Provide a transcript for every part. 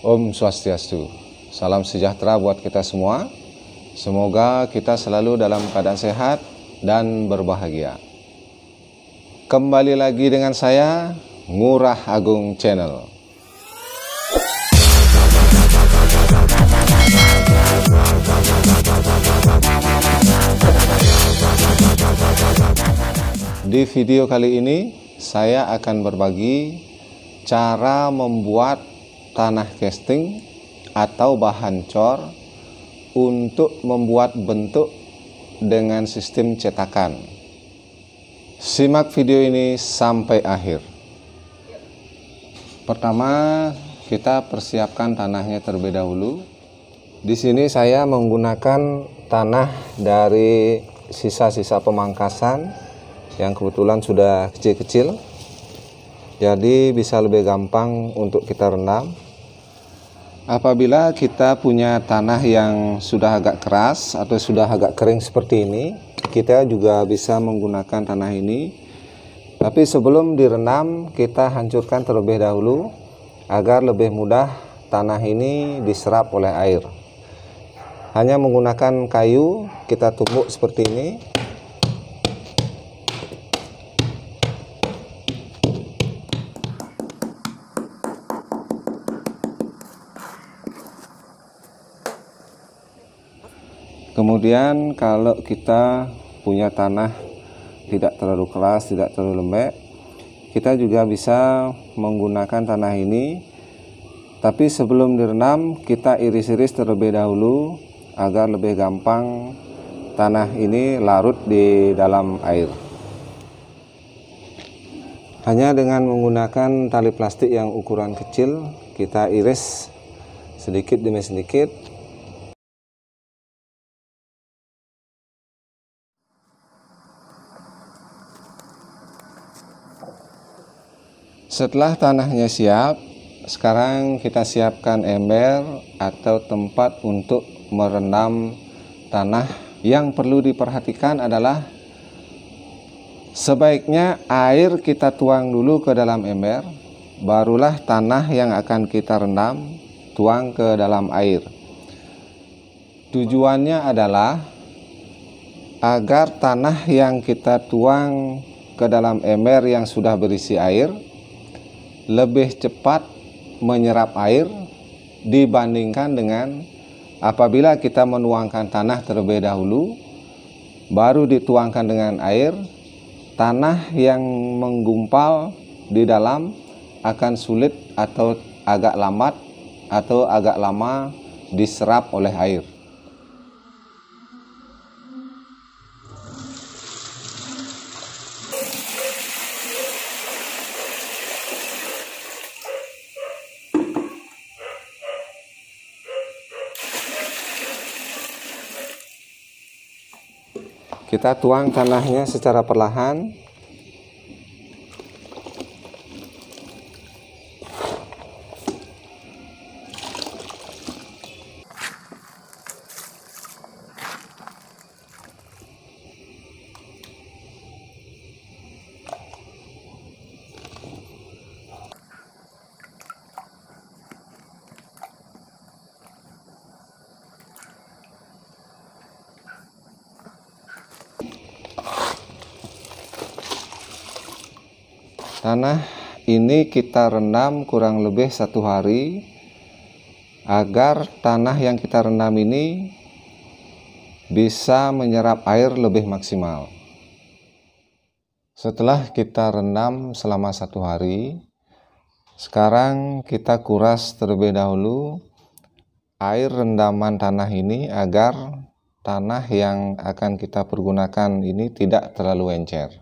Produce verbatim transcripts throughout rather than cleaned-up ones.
Om Swastiastu. Salam sejahtera buat kita semua. Semoga kita selalu dalam keadaan sehat dan berbahagia. Kembali lagi dengan saya, Ngurah Agung Channel. Di video kali ini saya akan berbagi cara membuat tanah casting atau bahan cor untuk membuat bentuk dengan sistem cetakan. Simak video ini sampai akhir. Pertama, kita persiapkan tanahnya terlebih dahulu. Di sini saya menggunakan tanah dari sisa-sisa pemangkasan yang kebetulan sudah kecil-kecil, jadi bisa lebih gampang untuk kita rendam. Apabila kita punya tanah yang sudah agak keras atau sudah agak kering seperti ini, kita juga bisa menggunakan tanah ini. Tapi sebelum direndam, kita hancurkan terlebih dahulu agar lebih mudah tanah ini diserap oleh air. Hanya menggunakan kayu, kita tumbuk seperti ini. Kemudian kalau kita punya tanah tidak terlalu keras, tidak terlalu lembek, kita juga bisa menggunakan tanah ini. Tapi sebelum direndam, kita iris-iris terlebih dahulu agar lebih gampang tanah ini larut di dalam air. Hanya dengan menggunakan tali plastik yang ukuran kecil, kita iris sedikit demi sedikit. Setelah tanahnya siap, sekarang kita siapkan ember atau tempat untuk merendam tanah. Yang perlu diperhatikan adalah sebaiknya air kita tuang dulu ke dalam ember, barulah tanah yang akan kita rendam tuang ke dalam air. Tujuannya adalah agar tanah yang kita tuang ke dalam ember yang sudah berisi air lebih cepat menyerap air dibandingkan dengan apabila kita menuangkan tanah terlebih dahulu, baru dituangkan dengan air, tanah yang menggumpal di dalam akan sulit atau agak lambat atau agak lama diserap oleh air. Kita tuang tanahnya secara perlahan. Tanah ini kita rendam kurang lebih satu hari agar tanah yang kita rendam ini bisa menyerap air lebih maksimal. Setelah kita rendam selama satu hari, sekarang kita kuras terlebih dahulu air rendaman tanah ini agar tanah yang akan kita pergunakan ini tidak terlalu encer.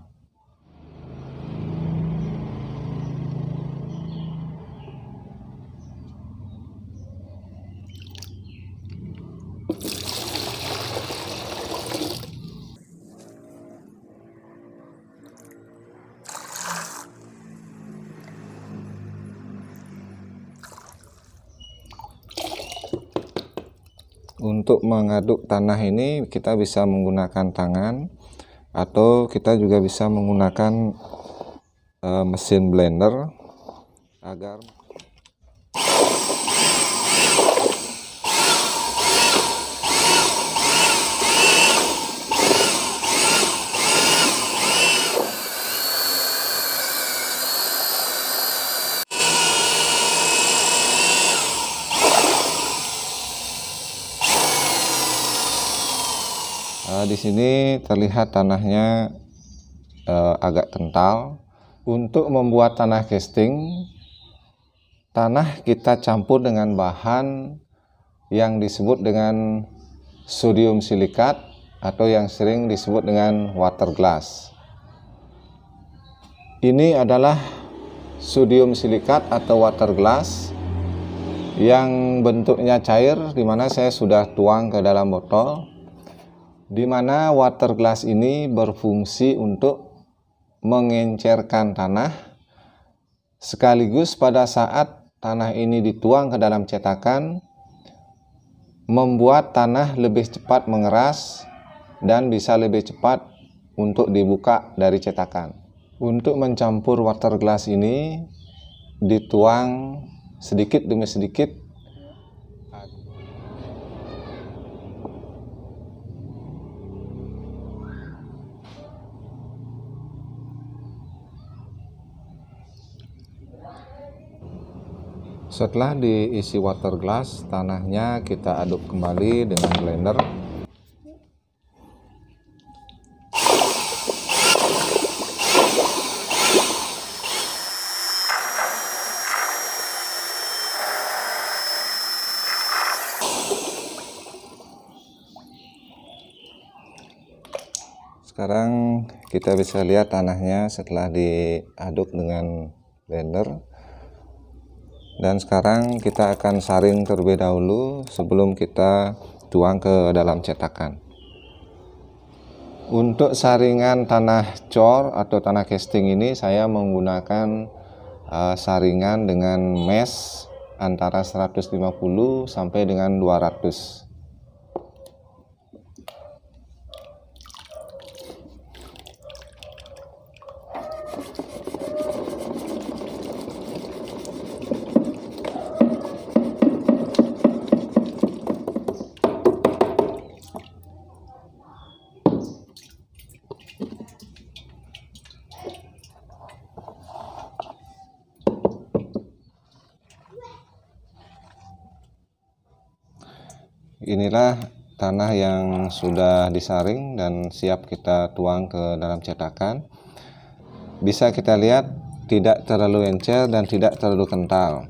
Untuk mengaduk tanah ini kita bisa menggunakan tangan atau kita juga bisa menggunakan e, mesin blender agar Uh, di sini terlihat tanahnya uh, agak kental. Untuk membuat tanah casting, tanah kita campur dengan bahan yang disebut dengan sodium silikat atau yang sering disebut dengan water glass. Ini adalah sodium silikat atau water glass yang bentuknya cair, di mana saya sudah tuang ke dalam botol. Di mana water glass ini berfungsi untuk mengencerkan tanah, sekaligus pada saat tanah ini dituang ke dalam cetakan, membuat tanah lebih cepat mengeras dan bisa lebih cepat untuk dibuka dari cetakan. Untuk mencampur water glass ini dituang sedikit demi sedikit. Setelah diisi water glass, tanahnya kita aduk kembali dengan blender. Sekarang kita bisa lihat tanahnya setelah diaduk dengan blender. Dan sekarang kita akan saring terlebih dahulu sebelum kita tuang ke dalam cetakan. Untuk saringan tanah cor atau tanah casting ini saya menggunakan uh, saringan dengan mesh antara seratus lima puluh sampai dengan dua ratus. Inilah tanah yang sudah disaring dan siap kita tuang ke dalam cetakan. Bisa kita lihat tidak terlalu encer dan tidak terlalu kental.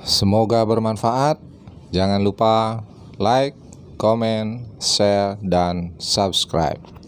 Semoga bermanfaat. Jangan lupa like, comment, share, dan subscribe.